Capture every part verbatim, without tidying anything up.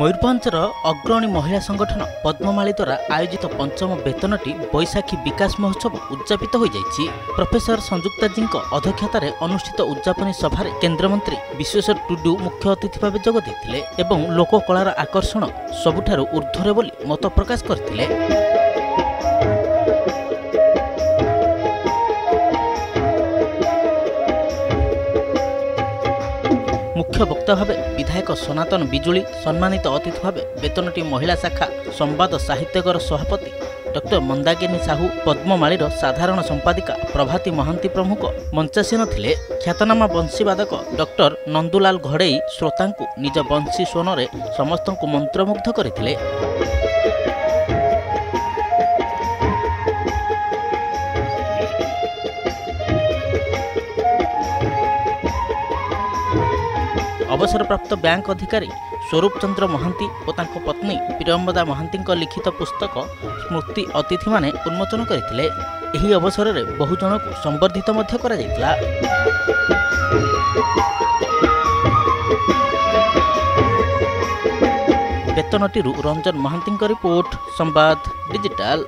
मयूरभंजर अग्रणी महिला संगठन पद्ममाणी द्वारा आयोजित पंचम बेतनटी बैशाखी विकास महोत्सव उद्यापित हो जाएगी। प्रोफेसर संयुक्ताजी अध्यक्षतार अनुष्ठित उद्यापन सभार केन्द्रमंत्री विश्वेश्वर टुडु मुख्य अतिथि भाव जोग देते और लोककलार आकर्षण सबुठार ऊर्ध्वरे बोली मत प्रकाश करते। मुख्य वक्ता भाव विधायक सनातन बिजुली, सम्मानित अतिथि भाव बेतनटी महिला शाखा संवाद साहित्यकर सभापति डॉक्टर मंदागिनी साहू, पद्ममाणी साधारण संपादिका प्रभाती महांती प्रमुख मंचासीन थिले। ख्यातनामा बंशीवादक डॉक्टर नंदुलाल घड़ेई श्रोतांकु निज बंशी स्वन रे समस्तंकु मंत्रमुग्ध करथिले। अवसरप्राप्त बैंक अधिकारी स्वरूपचंद्र महंती और तांको पत्नी प्रियंबदा महंती लिखित पुस्तक स्मृति अतिथि माने उन्मोचन करथिले। एही अवसर में बहुजन को संबर्धित मध्य करा जायतिला। बेतनटी रंजन महंती रिपोर्ट, संवाद डिजिटल।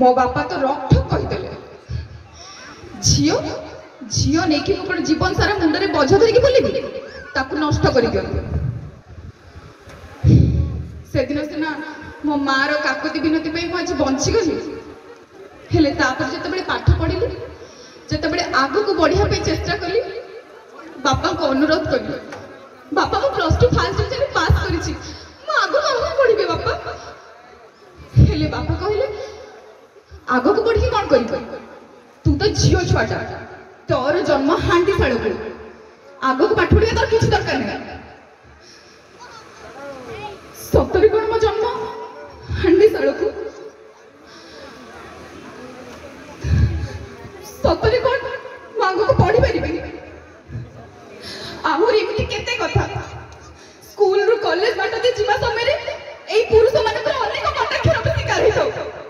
मो बापा तो रक्त कहीदेले झीओ झीओ नेकी मो जीवन सारा मुंडरे बोझ धरिकी बोलिबी ताकु नष्ट करि दियौ। सेदिन सेना मो मारो काकुती बिनती पे मो आज बंची गली हेले तापर जतबेले पाठ पढिली जतबेले आगु को बढ़िया पे चेष्टा करली बापा को अनुरोध करली बापा को प्लस टू फर्स्ट डिवीजन में पास करिछि मो आगु को पढिबे बापा हेले बापा कहले आग को बढ़ी कौन करू तो झीओ छुआटा तोर जन्म हांडी शाड़ को आग को पाठ पढ़ा तोर कि दरकार नहीं सतरे कौन मो जन्म हांडी शाड़ को सतरे कौन मु आग को पढ़ी पारि आहरी एमती केते कथा स्कूल रु कॉलेज बाट दे जीवा समय रे एई पुरुष मानकर अनेक कटाक्षर शिकार होई जाऊ।